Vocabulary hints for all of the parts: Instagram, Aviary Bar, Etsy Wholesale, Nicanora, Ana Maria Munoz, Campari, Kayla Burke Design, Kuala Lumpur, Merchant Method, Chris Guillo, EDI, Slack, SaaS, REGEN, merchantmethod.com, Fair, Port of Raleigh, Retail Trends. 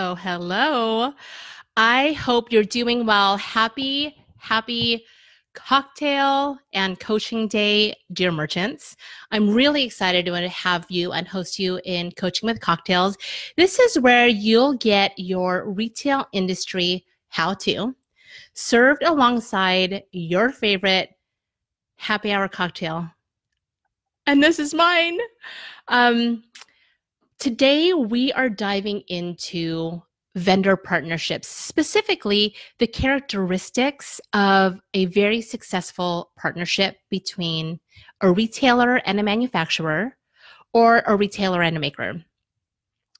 Oh, hello. I hope you're doing well. Happy cocktail and coaching day, dear merchants. I'm really excited to have you and host you in Coaching with Cocktails. This is where you'll get your retail industry how-to served alongside your favorite happy hour cocktail. And this is mine. Today, we are diving into vendor partnerships, specifically the characteristics of a very successful partnership between a retailer and a manufacturer, or a retailer and a maker.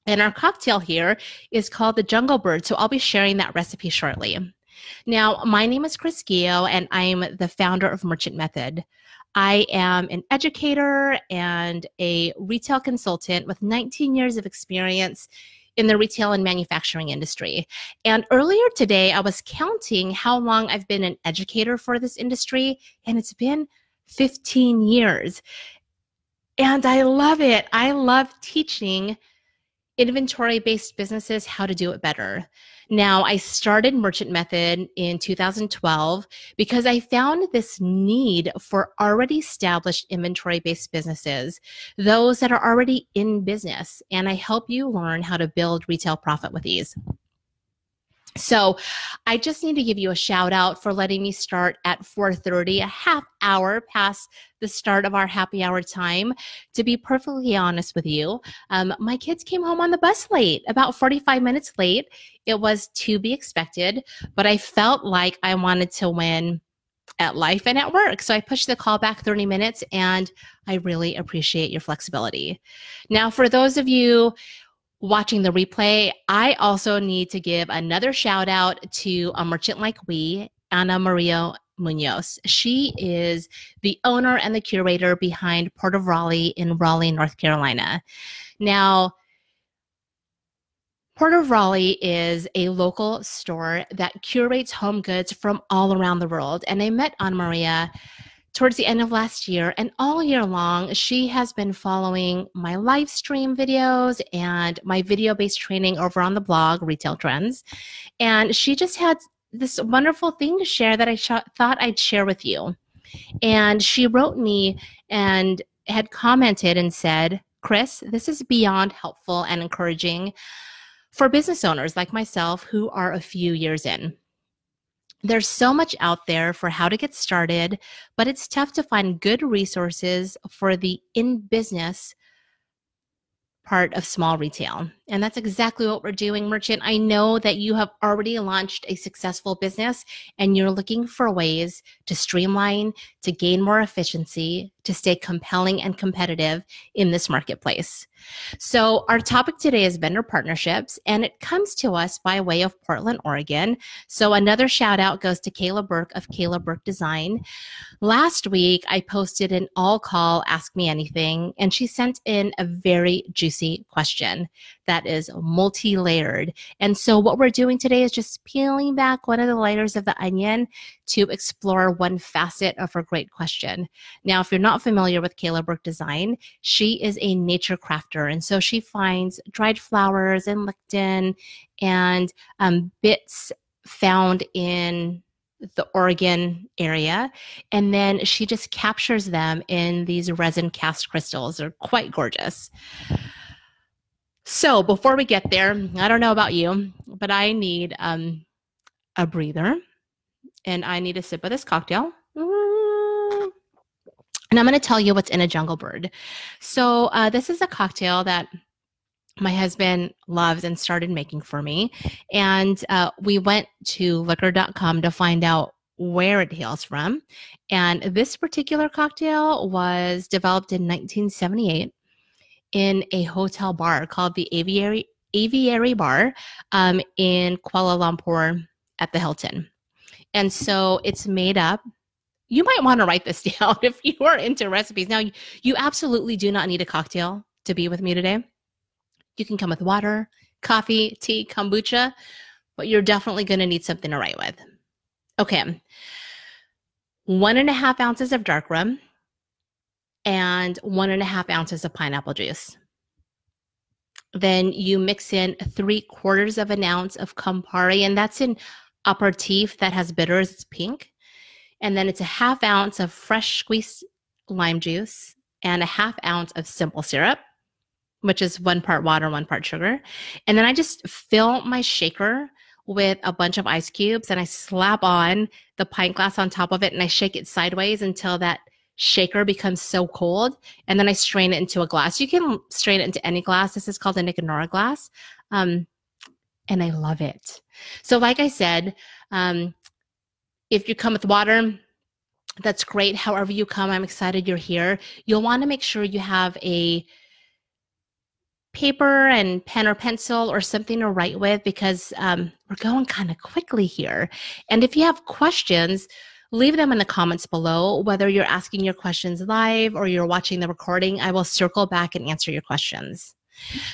And our cocktail here is called the Jungle Bird, so I'll be sharing that recipe shortly. Now, my name is Chris Guillo, and I'm the founder of Merchant Method. I am an educator and a retail consultant with 19 years of experience in the retail and manufacturing industry. And earlier today, I was counting how long I've been an educator for this industry, and it's been 15 years. And I love it. I love teaching inventory-based businesses how to do it better. Now, I started Merchant Method in 2012 because I found this need for already established inventory-based businesses, those that are already in business, and I help you learn how to build retail profit with ease. So I just need to give you a shout out for letting me start at 4:30, a half hour past the start of our happy hour time. To be perfectly honest with you, my kids came home on the bus late, about 45 minutes late. It was to be expected, but I felt like I wanted to win at life and at work. So I pushed the call back 30 minutes, and I really appreciate your flexibility. Now, for those of you watching the replay, I also need to give another shout out to a merchant like we, Ana Maria Munoz. She is the owner and the curator behind Port of Raleigh in Raleigh, North Carolina. Now, Port of Raleigh is a local store that curates home goods from all around the world. And I met Ana Maria towards the end of last year, and all year long, she has been following my live stream videos and my video-based training over on the blog, Retail Trends. And she just had this wonderful thing to share that I thought I'd share with you. And she wrote me and had commented and said, "Chris, this is beyond helpful and encouraging for business owners like myself who are a few years in. There's so much out there for how to get started, but it's tough to find good resources for the in-business part of small retail." And that's exactly what we're doing, Merchant. I know that you have already launched a successful business and you're looking for ways to streamline, to gain more efficiency, to stay compelling and competitive in this marketplace. So our topic today is vendor partnerships, and it comes to us by way of Portland, Oregon. So another shout out goes to Kayla Burke of Kayla Burke Design. Last week, I posted an all-call Ask Me Anything, and she sent in a very juicy question that is multi-layered. And so what we're doing today is just peeling back one of the layers of the onion to explore one facet of her great question. Now, if you're not familiar with Kayla Burke Design, she is a nature crafter. And so she finds dried flowers and lichen and bits found in the Oregon area, and then she just captures them in these resin cast crystals. They're quite gorgeous. So before we get there, I don't know about you, but I need a breather, and I need a sip of this cocktail. And I'm going to tell you what's in a Jungle Bird. So this is a cocktail that my husband loves and started making for me. And we went to liquor.com to find out where it hails from. And this particular cocktail was developed in 1978 in a hotel bar called the Aviary Bar in Kuala Lumpur at the Hilton. And so it's made up. You might want to write this down if you are into recipes. Now, you absolutely do not need a cocktail to be with me today. You can come with water, coffee, tea, kombucha, but you're definitely going to need something to write with. Okay. 1.5 ounces of dark rum and 1.5 ounces of pineapple juice. Then you mix in 3/4 of an ounce of Campari, and that's an aperitif that has bitters, it's pink. And then it's a 1/2 ounce of fresh squeezed lime juice and a 1/2 ounce of simple syrup, which is 1 part water, 1 part sugar. And then I just fill my shaker with a bunch of ice cubes, and I slap on the pint glass on top of it, and I shake it sideways until that shaker becomes so cold, and then I strain it into a glass. You can strain it into any glass. This is called a Nicanora glass, and I love it. So like I said, if you come with water, that's great. However you come, I'm excited you're here. You'll want to make sure you have a paper and pen or pencil or something to write with, because we're going kind of quickly here. And if you have questions, leave them in the comments below, whether you're asking your questions live or you're watching the recording. I will circle back and answer your questions.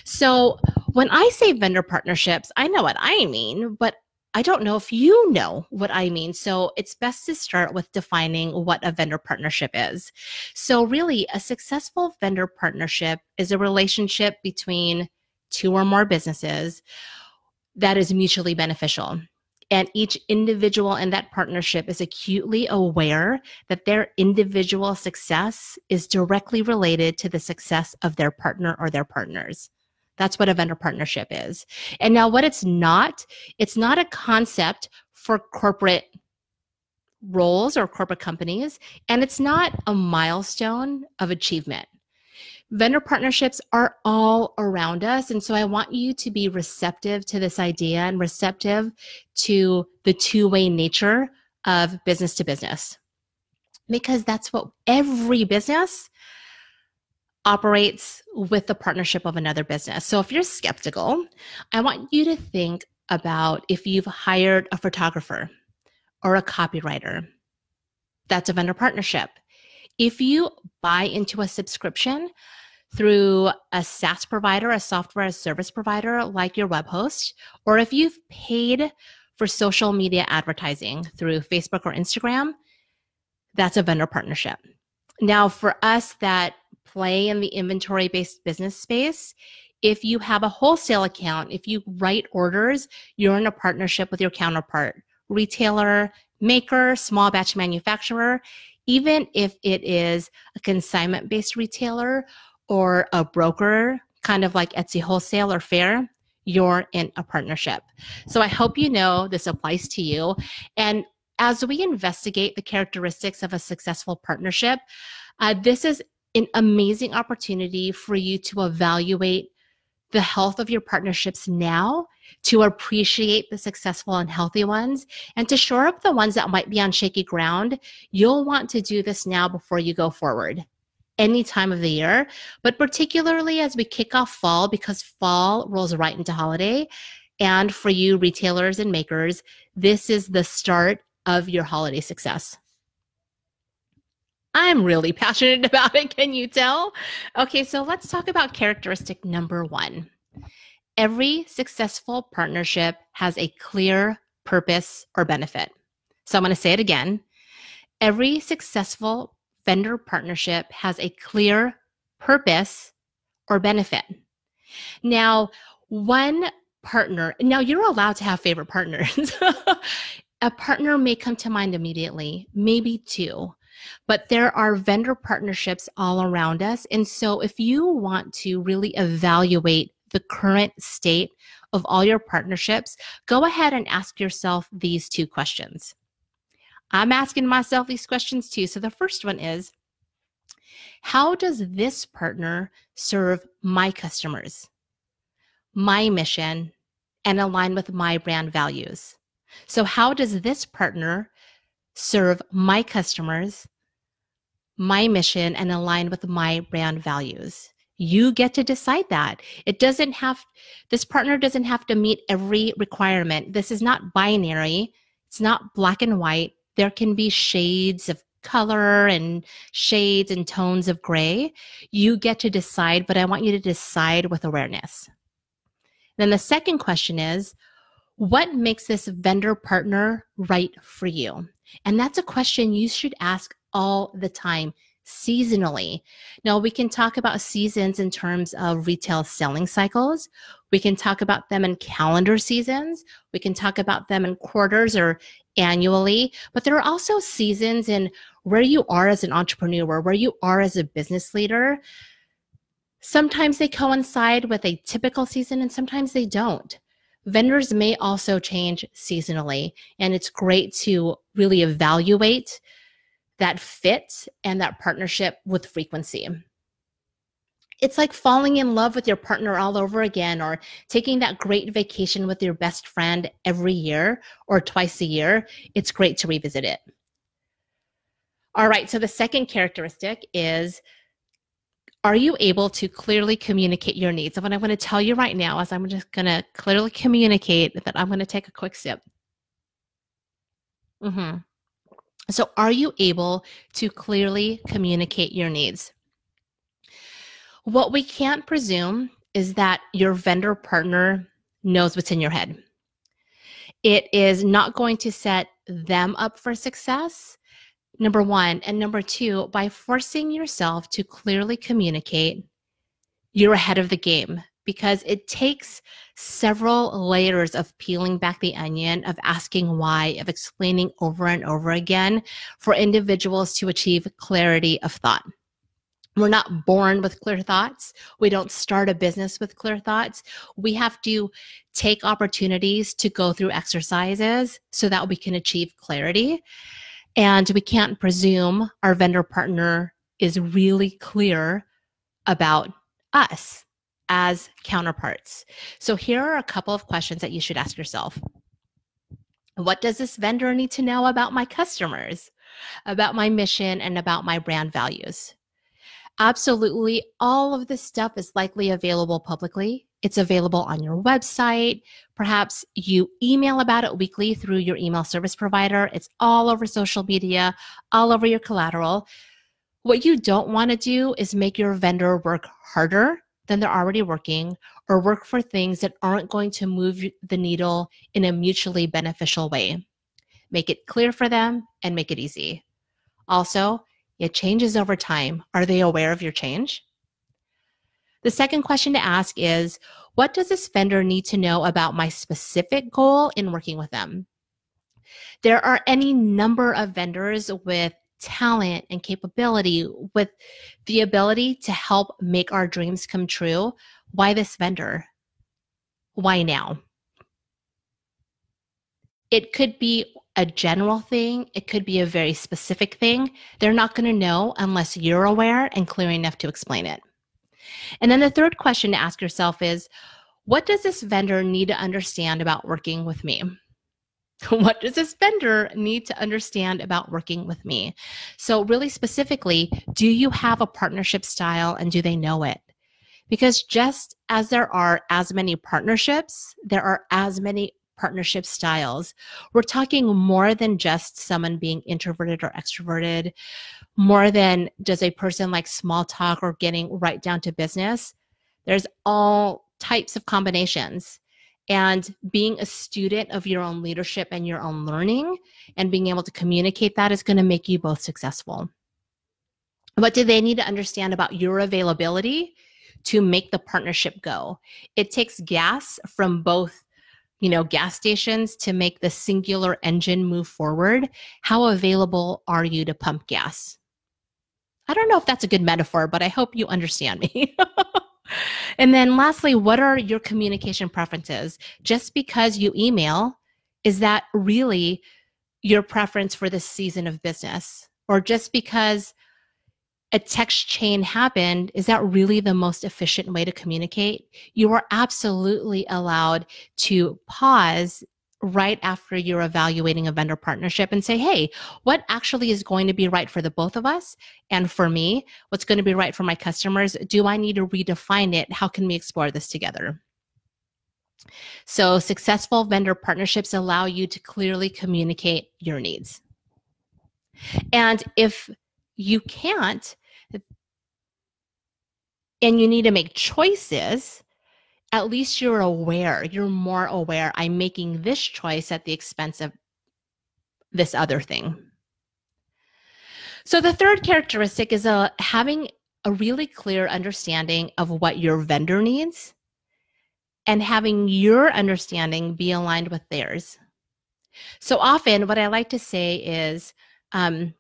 So when I say vendor partnerships, I know what I mean, but I don't know if you know what I mean. So it's best to start with defining what a vendor partnership is. So really, a successful vendor partnership is a relationship between 2 or more businesses that is mutually beneficial. And each individual in that partnership is acutely aware that their individual success is directly related to the success of their partner or their partners. That's what a vendor partnership is. And now what it's not a concept for corporate roles or corporate companies, and it's not a milestone of achievement. Vendor partnerships are all around us, and so I want you to be receptive to this idea and receptive to the two-way nature of business to business, because that's what every business operates with, the partnership of another business. So if you're skeptical, I want you to think about if you've hired a photographer or a copywriter. That's a vendor partnership. If you buy into a subscription through a SaaS provider, a software as a service provider like your web host, or if you've paid for social media advertising through Facebook or Instagram, that's a vendor partnership. Now, for us that play in the inventory-based business space, if you have a wholesale account, if you write orders, you're in a partnership with your counterpart, retailer, maker, small batch manufacturer. Even if it is a consignment-based retailer or a broker, kind of like Etsy Wholesale or Fair, you're in a partnership. So I hope you know this applies to you. And as we investigate the characteristics of a successful partnership, this is an amazing opportunity for you to evaluate the health of your partnerships now, to appreciate the successful and healthy ones, and to shore up the ones that might be on shaky ground. You'll want to do this now before you go forward, any time of the year, but particularly as we kick off fall, because fall rolls right into holiday. And for you retailers and makers, this is the start of your holiday success. I'm really passionate about it, can you tell? Okay, so let's talk about characteristic number 1. Every successful partnership has a clear purpose or benefit. So I'm going to say it again. Every successful vendor partnership has a clear purpose or benefit. Now, one partner, now you're allowed to have favorite partners. A partner may come to mind immediately, maybe 2. But there are vendor partnerships all around us. And so if you want to really evaluate the current state of all your partnerships, go ahead and ask yourself these 2 questions. I'm asking myself these questions too. So the first one is, how does this partner serve my customers, my mission, and align with my brand values? So how does this partner serve my customers, my mission, and align with my brand values? You get to decide that. It doesn't have, this partner doesn't have to meet every requirement. This is not binary. It's not black and white. There can be shades of color and shades and tones of gray. You get to decide, but I want you to decide with awareness. Then the second question is, what makes this vendor partner right for you? And that's a question you should ask all the time, seasonally. Now, we can talk about seasons in terms of retail selling cycles. We can talk about them in calendar seasons. We can talk about them in quarters or annually. But there are also seasons in where you are as an entrepreneur, where you are as a business leader. Sometimes they coincide with a typical season and sometimes they don't. Vendors may also change seasonally, and it's great to really evaluate that fit and that partnership with frequency. It's like falling in love with your partner all over again, or taking that great vacation with your best friend every year or twice a year. It's great to revisit it. All right, so the second characteristic is, are you able to clearly communicate your needs? And what I'm going to tell you right now is I'm just going to clearly communicate that I'm going to take a quick sip. So are you able to clearly communicate your needs? What we can't presume is that your vendor partner knows what's in your head. It is not going to set them up for success, number one. And number two, by forcing yourself to clearly communicate, you're ahead of the game, because it takes several layers of peeling back the onion, of asking why, of explaining over and over again for individuals to achieve clarity of thought. We're not born with clear thoughts. We don't start a business with clear thoughts. We have to take opportunities to go through exercises so that we can achieve clarity. And we can't presume our vendor partner is really clear about us as counterparts. So here are a couple of questions that you should ask yourself. What does this vendor need to know about my customers, about my mission, and about my brand values? Absolutely, all of this stuff is likely available publicly. It's available on your website. Perhaps you email about it weekly through your email service provider. It's all over social media, all over your collateral. What you don't want to do is make your vendor work harder than they're already working, or work for things that aren't going to move the needle in a mutually beneficial way. Make it clear for them and make it easy. Also, it changes over time. Are they aware of your change? The second question to ask is, what does this vendor need to know about my specific goal in working with them? There are any number of vendors with talent and capability, with the ability to help make our dreams come true. Why this vendor? Why now? It could be a general thing. It could be a very specific thing. They're not going to know unless you're aware and clear enough to explain it. And then the third question to ask yourself is, what does this vendor need to understand about working with me? What does this vendor need to understand about working with me? So really specifically, do you have a partnership style and do they know it? Because just as there are as many partnerships, there are as many partnership styles. We're talking more than just someone being introverted or extroverted, more than does a person like small talk or getting right down to business. There's all types of combinations. And being a student of your own leadership and your own learning and being able to communicate that is going to make you both successful. What do they need to understand about your availability to make the partnership go? It takes gas from both, gas stations to make the singular engine move forward. How available are you to pump gas? I don't know if that's a good metaphor, but I hope you understand me. And then lastly, what are your communication preferences? Just because you email, is that really your preference for this season of business? Or just because a text chain happened, is that really the most efficient way to communicate? You are absolutely allowed to pause right after you're evaluating a vendor partnership and say, hey, what actually is going to be right for the both of us and for me? What's going to be right for my customers? Do I need to redefine it? How can we explore this together? So successful vendor partnerships allow you to clearly communicate your needs. And if you can't, and you need to make choices, at least you're aware, you're more aware, I'm making this choice at the expense of this other thing. So the third characteristic is having a really clear understanding of what your vendor needs and having your understanding be aligned with theirs. So often what I like to say is the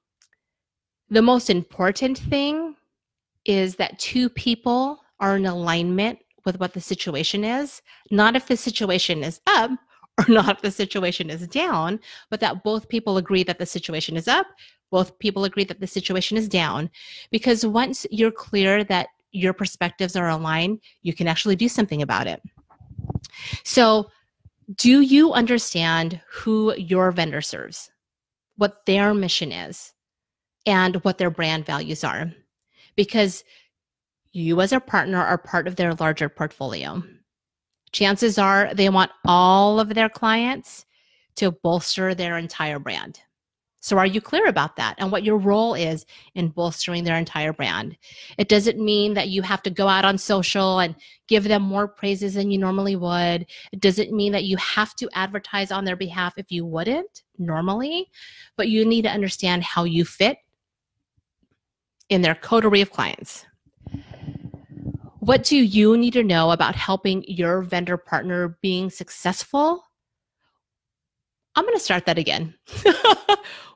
most important thing is that two people are in alignment with what the situation is, not if the situation is up or not if the situation is down, but that both people agree that the situation is up, both people agree that the situation is down. Because once you're clear that your perspectives are aligned, you can actually do something about it. So do you understand who your vendor serves, what their mission is, and what their brand values are? Because you as a partner are part of their larger portfolio. Chances are they want all of their clients to bolster their entire brand. So are you clear about that and what your role is in bolstering their entire brand? It doesn't mean that you have to go out on social and give them more praises than you normally would. It doesn't mean that you have to advertise on their behalf if you wouldn't normally, but you need to understand how you fit in their coterie of clients. What do you need to know about helping your vendor partner being successful? I'm going to start that again.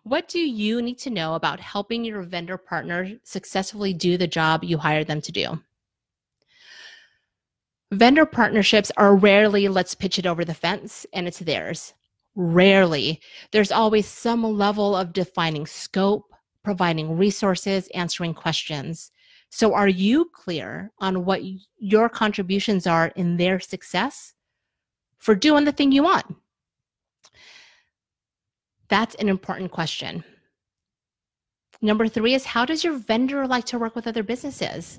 What do you need to know about helping your vendor partner successfully do the job you hired them to do? Vendor partnerships are rarely, let's pitch it over the fence and it's theirs. Rarely. There's always some level of defining scope, providing resources, answering questions. So are you clear on what your contributions are in their success for doing the thing you want? That's an important question. Number three is, how does your vendor like to work with other businesses?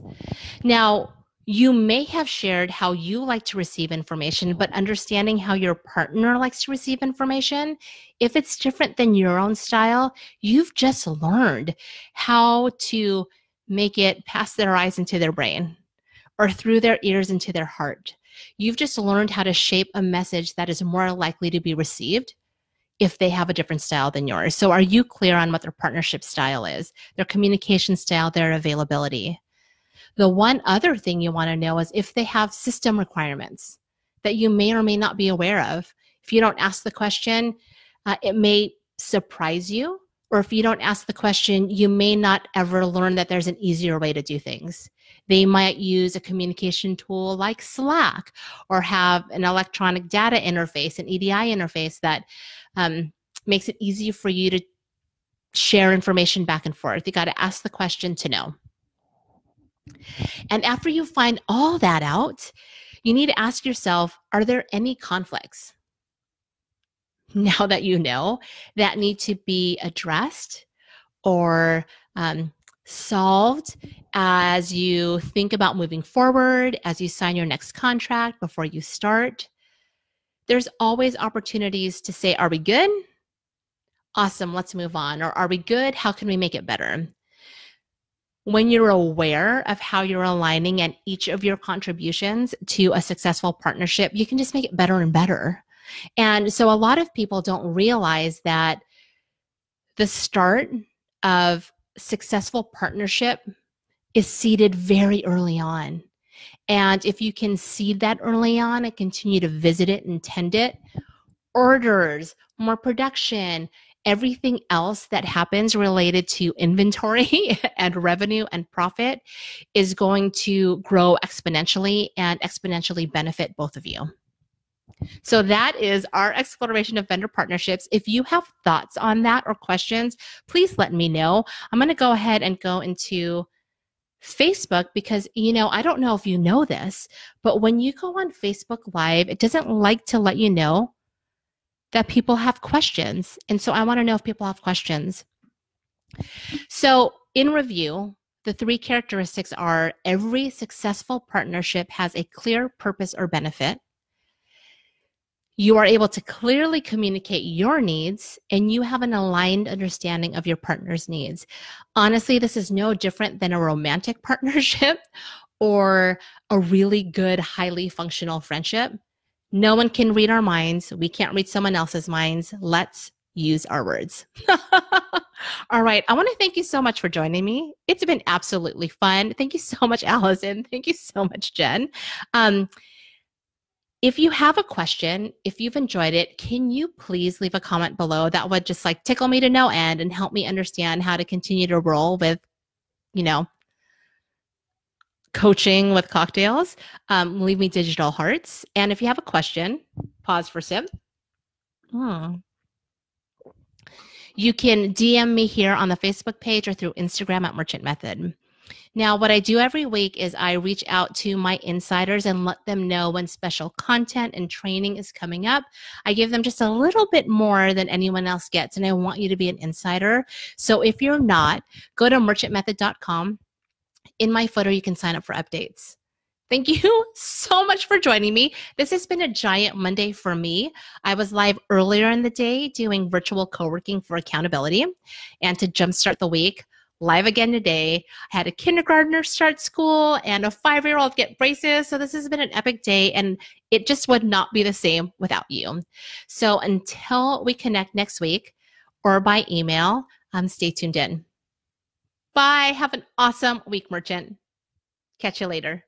Now, you may have shared how you like to receive information, but understanding how your partner likes to receive information, if it's different than your own style, you've just learned how to make it past their eyes into their brain or through their ears into their heart. You've just learned how to shape a message that is more likely to be received if they have a different style than yours. So are you clear on what their partnership style is, their communication style, their availability? The one other thing you want to know is if they have system requirements that you may or may not be aware of. If you don't ask the question, it may surprise you. Or if you don't ask the question, you may not ever learn that there's an easier way to do things. They might use a communication tool like Slack or have an electronic data interface, an EDI interface that makes it easy for you to share information back and forth. You got to ask the question to know. And after you find all that out, you need to ask yourself, are there any conflicts now that you know that need to be addressed or solved as you think about moving forward, as you sign your next contract, before you start? There's always opportunities to say, are we good? Awesome, let's move on. Or are we good? How can we make it better? When you're aware of how you're aligning and each of your contributions to a successful partnership, you can just make it better and better. And so a lot of people don't realize that the start of successful partnership is seeded very early on. And if you can seed that early on and continue to visit it and tend it, orders, more production, everything else that happens related to inventory and revenue and profit is going to grow exponentially and exponentially benefit both of you. So that is our exploration of vendor partnerships. If you have thoughts on that or questions, please let me know. I'm going to go ahead and go into Facebook because, you know, I don't know if you know this, but when you go on Facebook Live, it doesn't like to let you know that people have questions. And so I want to know if people have questions. So in review, the three characteristics are: every successful partnership has a clear purpose or benefit. You are able to clearly communicate your needs, and you have an aligned understanding of your partner's needs. Honestly, this is no different than a romantic partnership or a really good, highly functional friendship. No one can read our minds. We can't read someone else's minds. Let's use our words. All right. I want to thank you so much for joining me. It's been absolutely fun. Thank you so much, Allison. Thank you so much, Jen. If you have a question, if you've enjoyed it, can you please leave a comment below? That would just like tickle me to no end and help me understand how to continue to roll with, you know, coaching with cocktails. Leave me digital hearts. And if you have a question, pause for sip. You can DM me here on the Facebook page or through Instagram at Merchant Method. Now, what I do every week is I reach out to my insiders and let them know when special content and training is coming up. I give them just a little bit more than anyone else gets, and I want you to be an insider. So if you're not, go to merchantmethod.com. In my footer, you can sign up for updates. Thank you so much for joining me. This has been a giant Monday for me. I was live earlier in the day doing virtual co-working for accountability and to jumpstart the week. Live again today. I had a kindergartner start school and a 5-year-old get braces. So this has been an epic day, and it just would not be the same without you. So until we connect next week or by email, stay tuned in. Bye. Have an awesome week, Merchant. Catch you later.